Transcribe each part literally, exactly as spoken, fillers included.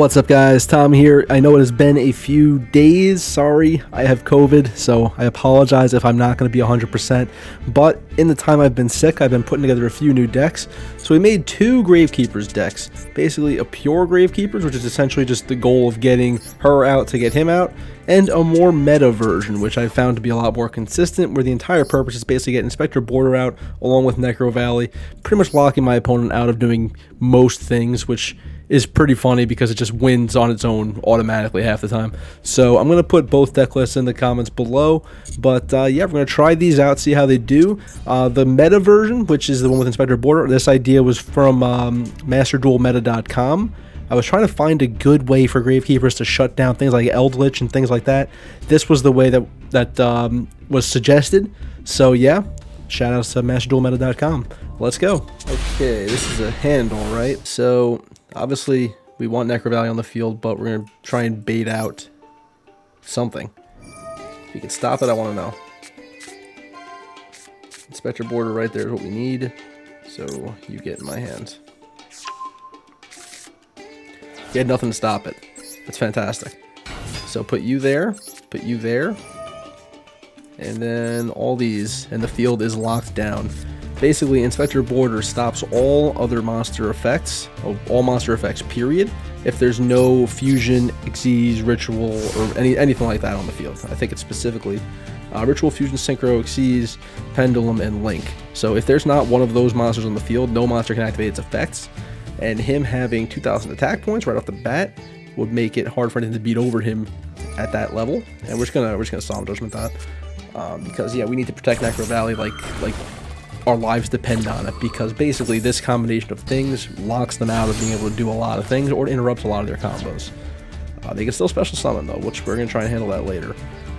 What's up guys, Tom here. I know it has been a few days, sorry, I have COVID, so I apologize if I'm not going to be one hundred percent, but in the time I've been sick, I've been putting together a few new decks. So we made two Gravekeepers decks, basically a pure Gravekeepers, which is essentially just the goal of getting her out to get him out, and a more meta version, which I found to be a lot more consistent, where the entire purpose is basically getting Inspector Border out along with Necro Valley, pretty much locking my opponent out of doing most things, which is pretty funny because it just wins on its own automatically half the time. So I'm going to put both deck lists in the comments below, but uh, yeah, we're going to try these out, see how they do. Uh, the meta version, which is the one with Inspector Border, this idea was from um, master duel meta dot com. I was trying to find a good way for Gravekeepers to shut down things like Eldritch and things like that. This was the way that that um, was suggested. So yeah, shout out to master duel meta dot com. Let's go. Okay, this is a handle, right? So obviously we want Necro Valley on the field, but we're gonna try and bait out something. If you can stop it, I want to know. Inspector Border right there is what we need. So you get in my hands. You had nothing to stop it. That's fantastic. So put you there, put you there, and then all these, and the field is locked down. Basically, Inspector Border stops all other monster effects, all monster effects, period, if there's no fusion, Xyz, ritual, or any anything like that on the field. I think it's specifically uh, ritual, fusion, synchro, Xyz, pendulum, and link. So if there's not one of those monsters on the field, no monster can activate its effects. And him having two thousand attack points right off the bat would make it hard for anything to beat over him at that level. And we're just gonna we're just gonna Solemn Judgment that um, because yeah, we need to protect Necro Valley like like our lives depend on it. Because basically this combination of things locks them out of being able to do a lot of things or interrupts a lot of their combos. Uh, they can still special summon though, which we're gonna try and handle that later.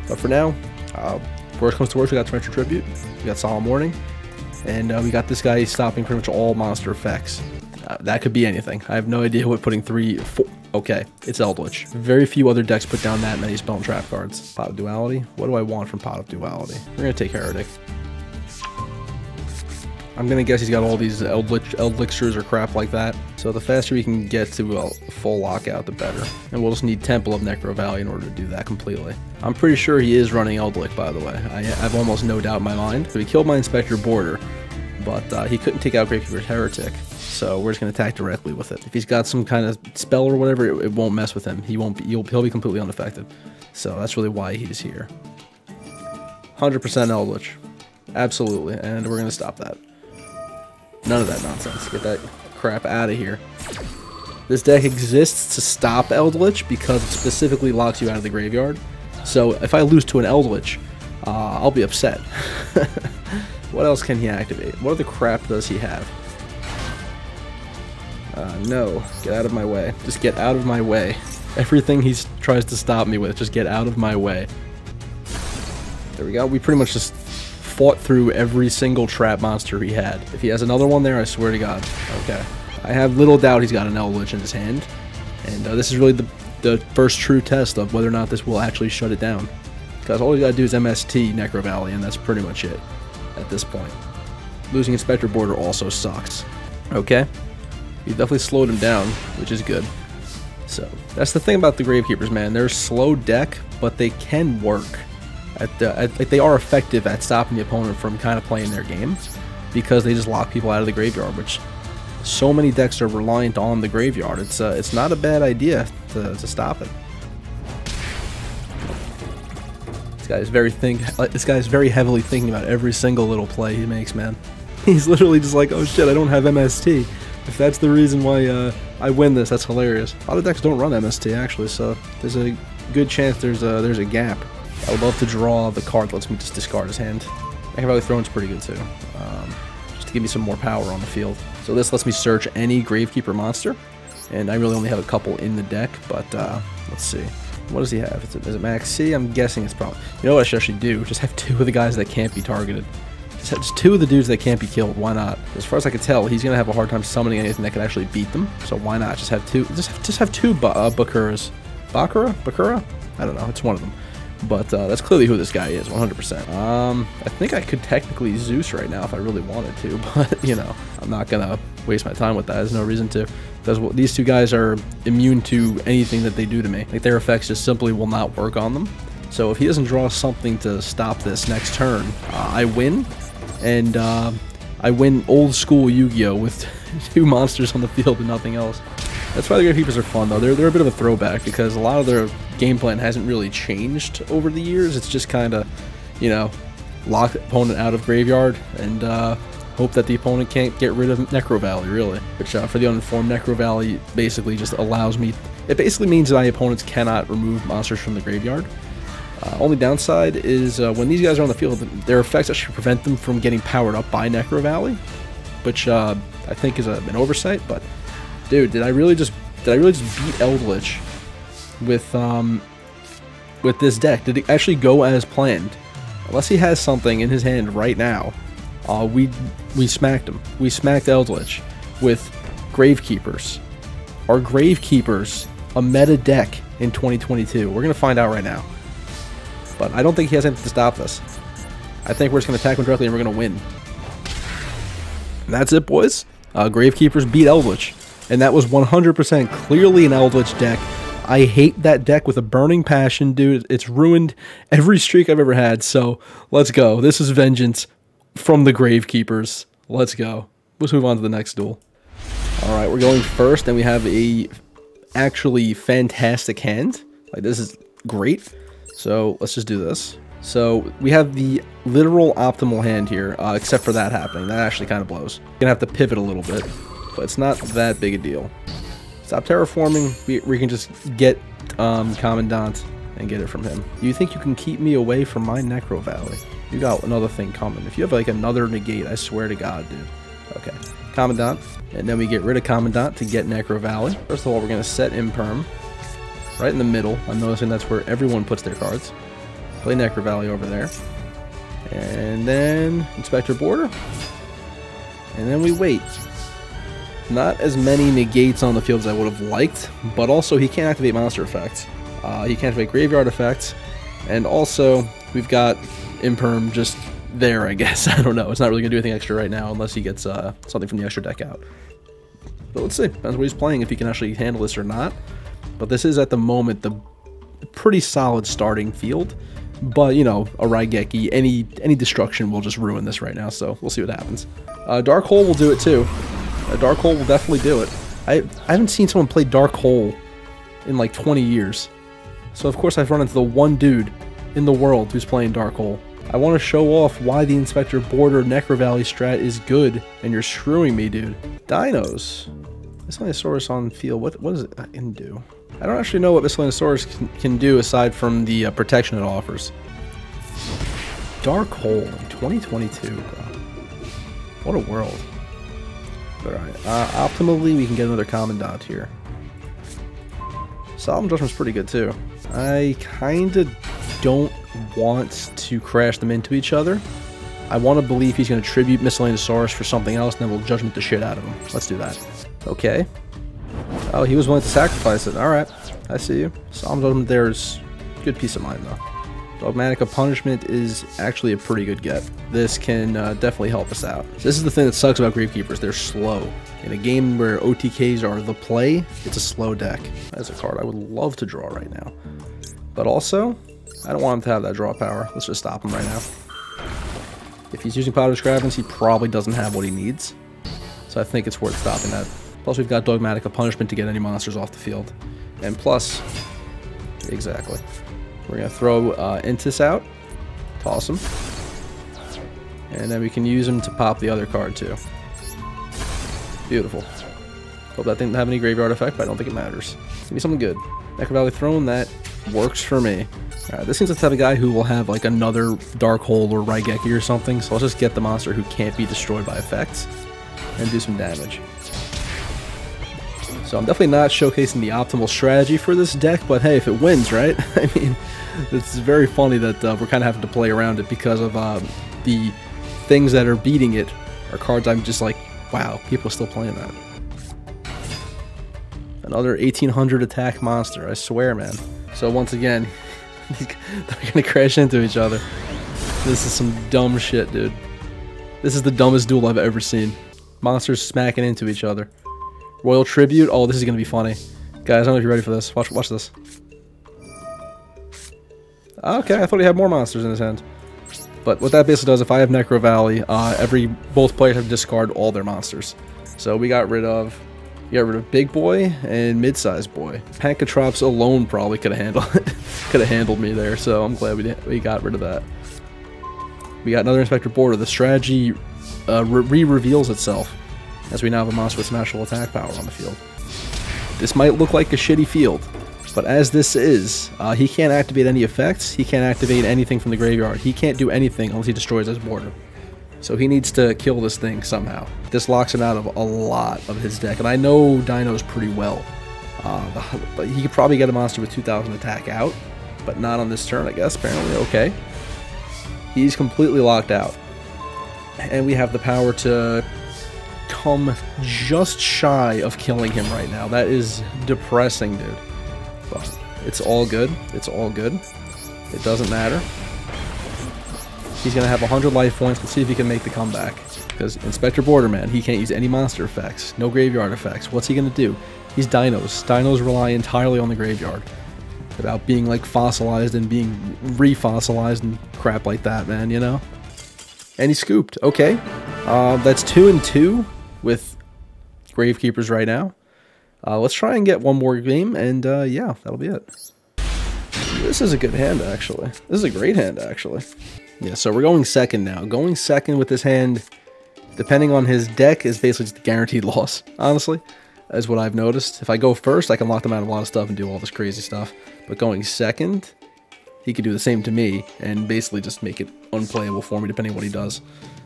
But for now, uh, worst comes to worst, we got Torrential Tribute, we got Solemn Warning, and uh, we got this guy stopping pretty much all monster effects. Uh, that could be anything. I have no idea what putting three, four, okay, it's Eldritch. Very few other decks put down that many spell and trap cards. Pot of Duality, what do I want from Pot of Duality? We're gonna take Heretic. I'm gonna guess he's got all these Eldritch, Eldritchers or crap like that. So the faster we can get to a full lockout, the better. And we'll just need Temple of Necro Valley in order to do that completely. I'm pretty sure he is running Eldritch, by the way. I have almost no doubt in my mind. So he killed my Inspector Border, but uh, he couldn't take out Gravekeeper's Heretic. So we're just going to attack directly with it. If he's got some kind of spell or whatever, it, it won't mess with him. He won't be, he'll, he'll be completely unaffected. So that's really why he's here. one hundred percent Eldritch. Absolutely. And we're going to stop that. None of that nonsense. Get that crap out of here. This deck exists to stop Eldritch because it specifically locks you out of the graveyard. So if I lose to an Eldritch, uh, I'll be upset. What else can he activate? What other crap does he have? Uh, no, get out of my way. Just get out of my way. Everything he tries to stop me with, just get out of my way. There we go. We pretty much just fought through every single trap monster he had. If he has another one there, I swear to God. Okay. I have little doubt he's got an Eldritch in his hand. And uh, this is really the, the first true test of whether or not this will actually shut it down. Because all you gotta do is M S T Necro Valley, and that's pretty much it at this point. Losing Inspector Border also sucks. Okay. We definitely slowed him down, which is good. So that's the thing about the Gravekeepers, man. They're a slow deck, but they can work. At the, at, like they are effective at stopping the opponent from kind of playing their game because they just lock people out of the graveyard, which so many decks are reliant on the graveyard. It's uh, it's not a bad idea to, to stop it. This guy is very think. This guy is very heavily thinking about every single little play he makes, man. He's literally just like, oh shit, I don't have M S T. If that's the reason why uh, I win this, that's hilarious. A lot of decks don't run M S T, actually, so there's a good chance there's a, there's a gap. I would love to draw the card that lets me just discard his hand. I can probably throw it's pretty good, too, um, just to give me some more power on the field. So this lets me search any Gravekeeper monster, and I really only have a couple in the deck, but uh, let's see. What does he have? Is it, is it Max C? I'm guessing it's probably... You know what I should actually do? Just have two of the guys that can't be targeted. It's two of the dudes that can't be killed. Why not? As far as I can tell, he's gonna have a hard time summoning anything that can actually beat them. So why not? Just have two. Just have, just have two ba uh, Bakuras. Bakura? Bakura? I don't know. It's one of them. But uh, that's clearly who this guy is, one hundred percent. Um, I think I could technically Zeus right now if I really wanted to, but you know, I'm not gonna waste my time with that. There's no reason to. Because these two guys are immune to anything that they do to me. Like, their effects just simply will not work on them. So if he doesn't draw something to stop this next turn, uh, I win. And uh, I win old school Yu-Gi-Oh! With two monsters on the field and nothing else. That's why the Gravekeepers are fun, though. They're, they're a bit of a throwback, because a lot of their game plan hasn't really changed over the years. It's just kind of, you know, lock the opponent out of graveyard and uh, hope that the opponent can't get rid of Necro Valley, really. Which, uh, for the uninformed, Necro Valley basically just allows me... It basically means that my opponents cannot remove monsters from the graveyard. Uh, only downside is uh, when these guys are on the field, their effects actually prevent them from getting powered up by Necro Valley, which uh, I think is a, an oversight. But dude, did I really just did I really just beat Eldritch with um with this deck? Did it actually go as planned? Unless he has something in his hand right now, uh, we we smacked him. We smacked Eldritch with Gravekeepers. Are Gravekeepers a meta deck in twenty twenty-two? We're gonna find out right now. But I don't think he has anything to stop us. I think we're just going to attack him directly and we're going to win. And that's it, boys. Uh, Gravekeepers beat Eldritch. And that was one hundred percent clearly an Eldritch deck. I hate that deck with a burning passion, dude. It's ruined every streak I've ever had. So let's go. This is vengeance from the Gravekeepers. Let's go. Let's move on to the next duel. All right, we're going first. And we have a actually fantastic hand. Like, this is great. So let's just do this. So we have the literal optimal hand here, uh, except for that happening. That actually kind of blows. Gonna have to pivot a little bit, but it's not that big a deal. Stop terraforming. We, we can just get um, Commandant and get it from him. You think you can keep me away from my Necro Valley? You got another thing coming. If you have like another negate, I swear to God, dude. Okay, Commandant, and then we get rid of Commandant to get Necro Valley. First of all, we're gonna set Imperm. Right in the middle, I'm noticing that's where everyone puts their cards. Play Necro Valley over there. And then Inspector Border. And then we wait. Not as many negates on the field as I would have liked, but also he can't activate monster effects. Uh, he can't activate graveyard effects. And also, we've got Imperm just there, I guess. I don't know. It's not really going to do anything extra right now unless he gets uh, something from the extra deck out. But let's see. Depends what he's playing, if he can actually handle this or not. But this is, at the moment, the pretty solid starting field. But, you know, a Raigeki, any any destruction will just ruin this right now, so we'll see what happens. Uh, Dark Hole will do it, too. Uh, Dark Hole will definitely do it. I, I haven't seen someone play Dark Hole in, like, twenty years. So, of course, I've run into the one dude in the world who's playing Dark Hole. I want to show off why the Inspector Border Necro Valley strat is good, and you're screwing me, dude. Dinos. Miscellaneosaurus on field. What, what does it can do? I don't actually know what Miscellaneosaurus can, can do aside from the uh, protection it offers. Dark Hole in twenty twenty-two, bro. What a world. Alright, uh, optimally we can get another Commandant here. Solemn Judgment's pretty good too. I kinda don't want to crash them into each other. I want to believe he's going to tribute Miscellaneosaurus for something else, and then we'll Judgment the shit out of him. Let's do that. Okay. Oh, he was willing to sacrifice it. Alright. I see you. Solemn Judgment there is good peace of mind, though. Dogmatic of Punishment is actually a pretty good get. This can uh, definitely help us out. This is the thing that sucks about Gravekeepers. They're slow. In a game where O T Ks are the play, it's a slow deck. That's a card I would love to draw right now. But also, I don't want him to have that draw power. Let's just stop him right now. If he's using Powder Scravens, he probably doesn't have what he needs. So I think it's worth stopping that. Plus, we've got Dogmatic of Punishment to get any monsters off the field. And plus, exactly. We're going to throw uh, Intis out, toss him, and then we can use him to pop the other card too. Beautiful. Hope that didn't have any graveyard effect, but I don't think it matters. Give me something good. Necro Valley Throne, that works for me. Alright, this seems like the type of guy who will have like another Dark Hole or Raigeki or something, so let's just get the monster who can't be destroyed by effects and do some damage. So I'm definitely not showcasing the optimal strategy for this deck, but hey, if it wins, right? I mean, it's very funny that uh, we're kind of having to play around it because of um, the things that are beating it are cards I'm just like, wow, people are still playing that. Another eighteen hundred attack monster, I swear, man. So once again, they're gonna crash into each other. This is some dumb shit, dude. This is the dumbest duel I've ever seen. Monsters smacking into each other. Royal Tribute. Oh, this is going to be funny. Guys, I don't know if you're ready for this. Watch watch this. Okay, I thought he had more monsters in his hand. But what that basically does, if I have Necro Valley, uh, every both players have to discard all their monsters. So we got rid of we got rid of Big Boy and Mid-Sized Boy. Pankatrops alone probably could have handled could have handled me there. So I'm glad we did, we got rid of that. We got another Inspector Border. The strategy uh, re-reveals itself as we now have a monster with natural attack power on the field. This might look like a shitty field, but as this is, uh, he can't activate any effects, he can't activate anything from the graveyard, he can't do anything unless he destroys his border. So he needs to kill this thing somehow. This locks him out of a lot of his deck, and I know Dinos pretty well. Uh, but he could probably get a monster with two thousand attack out, but not on this turn, I guess, apparently. Okay. He's completely locked out. And we have the power to come just shy of killing him right now. That is depressing, dude. But it's all good. It's all good. It doesn't matter. He's going to have one hundred life points. Let's see if he can make the comeback. Because Inspector Borderman, he can't use any monster effects. No graveyard effects. What's he going to do? He's Dinos. Dinos rely entirely on the graveyard. About being like fossilized and being refossilized and crap like that, man, you know? And he scooped. Okay. Uh, that's two and two with Gravekeepers right now. Uh, let's try and get one more game, and uh, yeah, that'll be it. This is a good hand, actually. This is a great hand, actually. Yeah, so we're going second now. Going second with this hand, depending on his deck, is basically just a guaranteed loss, honestly, is what I've noticed. If I go first, I can lock them out of a lot of stuff and do all this crazy stuff. But going second, he could do the same to me and basically just make it unplayable for me, depending on what he does.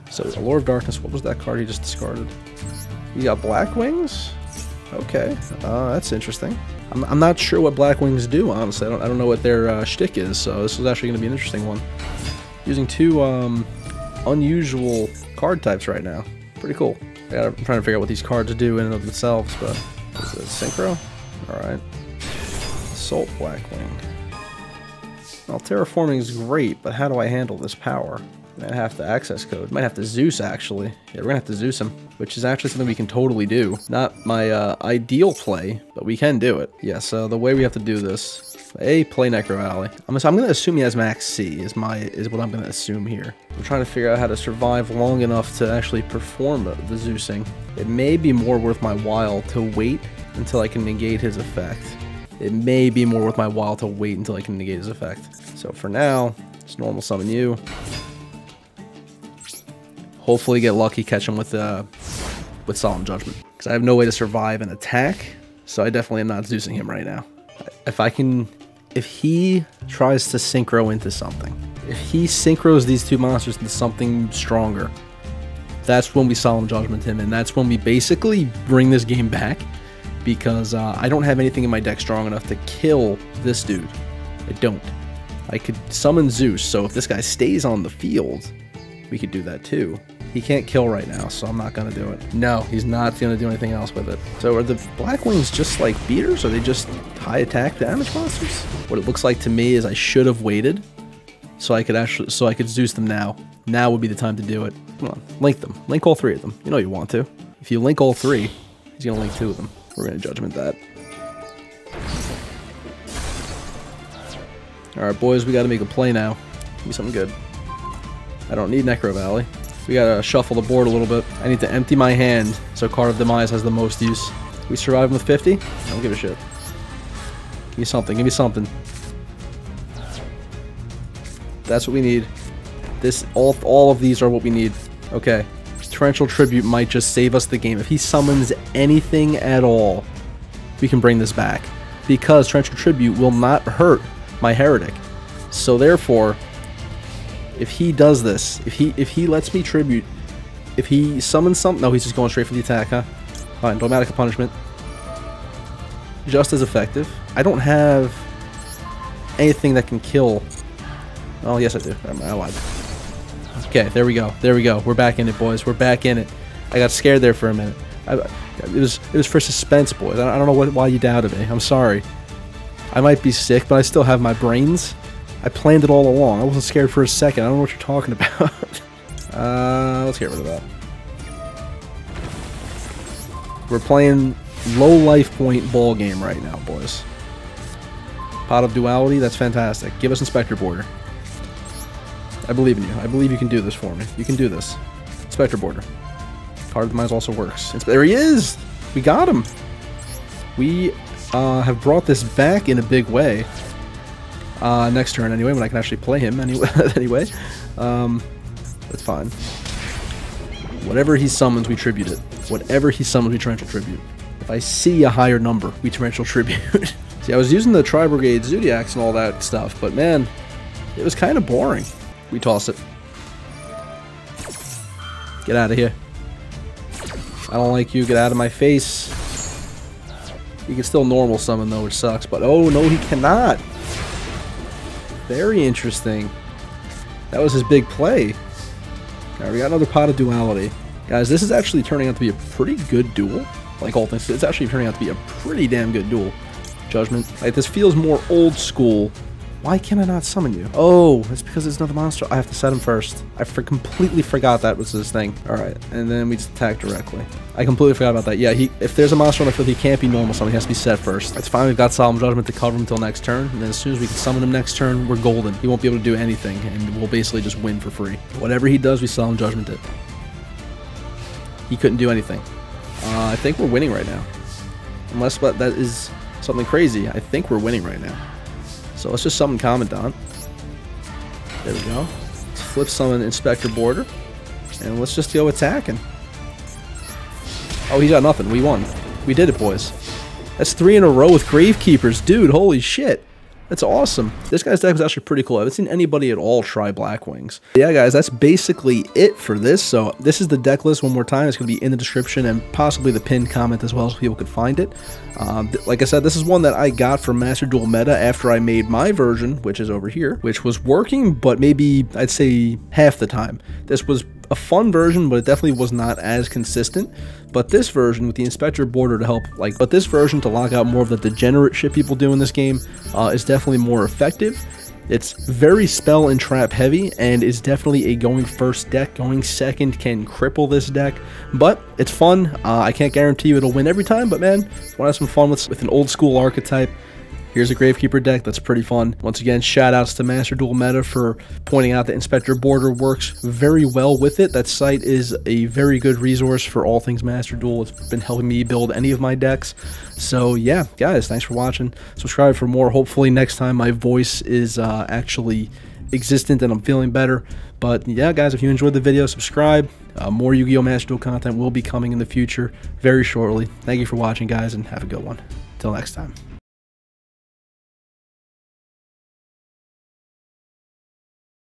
So, Allure of Darkness, what was that card he just discarded? You got Black Wings? Okay, uh, that's interesting. I'm, I'm not sure what Black Wings do, honestly. I don't, I don't know what their uh, shtick is, so this is actually going to be an interesting one. Using two um, unusual card types right now. Pretty cool. Yeah, I'm trying to figure out what these cards do in and of themselves, but... Is it Synchro? Alright. Assault Blackwing. Well, Terraforming is great, but how do I handle this power? Might have to access code. Might have to Zeus, actually. Yeah, we're gonna have to Zeus him, which is actually something we can totally do. Not my uh, ideal play, but we can do it. Yeah, so the way we have to do this, A, play Necro Alley. I'm, I'm gonna assume he has max C, is my is what I'm gonna assume here. I'm trying to figure out how to survive long enough to actually perform the, the Zeusing. It may be more worth my while to wait until I can negate his effect. It may be more worth my while to wait until I can negate his effect. So for now, just normal summon you. Hopefully get lucky, catch him with uh, with Solemn Judgment. Because I have no way to survive an attack, so I definitely am not Zeusing him right now. If I can... If he tries to Synchro into something, if he Synchros these two monsters into something stronger, that's when we Solemn Judgment him, and that's when we basically bring this game back, because uh, I don't have anything in my deck strong enough to kill this dude. I don't. I could summon Zeus, so if this guy stays on the field, we could do that too. He can't kill right now, so I'm not going to do it. No, he's not going to do anything else with it. So are the Black Wings just like beaters? Are they just high attack damage monsters? What it looks like to me is I should have waited so I could actually, so I could Zeus them now. Now would be the time to do it. Come on, link them. Link all three of them. You know you want to. If you link all three, he's going to link two of them. We're going to Judgment that. Alright, boys, we got to make a play now. Give me something good. I don't need Necro Valley. We gotta shuffle the board a little bit. I need to empty my hand so Card of Demise has the most use. We survive him with fifty? I don't give a shit. Give me something, give me something. That's what we need. This, all, all of these are what we need. Okay. Torrential Tribute might just save us the game. If he summons anything at all, we can bring this back. Because Torrential Tribute will not hurt my Heretic. So therefore, if he does this, if he if he lets me tribute, if he summons something, no, he's just going straight for the attack, huh? Fine, Dogmatic Punishment. Just as effective. I don't have anything that can kill. Oh, yes I do. I lied. Okay, there we go. There we go. We're back in it, boys. We're back in it. I got scared there for a minute. I, it was it was for suspense, boys. I don't know what, why you doubted me. I'm sorry. I might be sick, but I still have my brains. I planned it all along. I wasn't scared for a second. I don't know what you're talking about. uh, let's get rid of that. We're playing low life point ball game right now, boys. Pot of Duality, that's fantastic. Give us Inspector Border. I believe in you. I believe you can do this for me. You can do this. Inspector Border. Card of the Mines also works. It's, there he is! We got him! We uh, have brought this back in a big way. Uh, next turn, anyway, when I can actually play him anyway. anyway. Um, that's fine. Whatever he summons, we tribute it. Whatever he summons, we torrential tribute. If I see a higher number, we torrential tribute. See, I was using the Tri-Brigade Zodiacs and all that stuff, but man, it was kind of boring. We toss it. Get out of here. I don't like you. Get out of my face. He can still normal summon, though, which sucks, but oh, no, he cannot. Very interesting. That was his big play. Alright, we got another pot of duality. Guys, this is actually turning out to be a pretty good duel. Like all things, it's actually turning out to be a pretty damn good duel. Judgment. Like, this feels more old school. Why can I not summon you? Oh, it's because it's another monster. I have to set him first. I for completely forgot that was his thing. Alright, and then we just attack directly. I completely forgot about that. Yeah, he, if there's a monster on the field, he can't be normal summon. He has to be set first. That's fine. We've got Solemn Judgment to cover him until next turn. And then as soon as we can summon him next turn, we're golden. He won't be able to do anything, and we'll basically just win for free. Whatever he does, we Solemn Judgment it. He couldn't do anything. Uh, I think we're winning right now. Unless what that is... something crazy. I think we're winning right now. So let's just summon Commandant. There we go. Let's flip summon Inspector Border. And let's just go attacking. Oh, he got nothing. We won. We did it, boys. That's three in a row with Gravekeepers. Dude, holy shit. That's awesome. This guy's deck was actually pretty cool. I haven't seen anybody at all try Black Wings. Yeah, guys, that's basically it for this. So this is the deck list one more time. It's going to be in the description and possibly the pinned comment as well so people could find it. Um, like I said, this is one that I got from Master Duel Meta after I made my version, which is over here, which was working, but maybe I'd say half the time. This was a fun version, but it definitely was not as consistent. But this version with the Inspector Border to help, like, but this version to lock out more of the degenerate shit people do in this game uh, is definitely more effective. It's very spell and trap heavy, and is definitely a going first deck. Going second can cripple this deck, but it's fun. Uh, I can't guarantee you it'll win every time, but man, if you want to have some fun with, with an old school archetype, here's a Gravekeeper deck that's pretty fun. Once again, shout outs to Master Duel Meta for pointing out that Inspector Border works very well with it. That site is a very good resource for all things Master Duel. It's been helping me build any of my decks. So yeah, guys, thanks for watching. Subscribe for more. Hopefully next time my voice is uh, actually existent and I'm feeling better. But yeah, guys, if you enjoyed the video, subscribe. Uh, more Yu-Gi-Oh! Master Duel content will be coming in the future very shortly. Thank you for watching, guys, and have a good one. Till next time.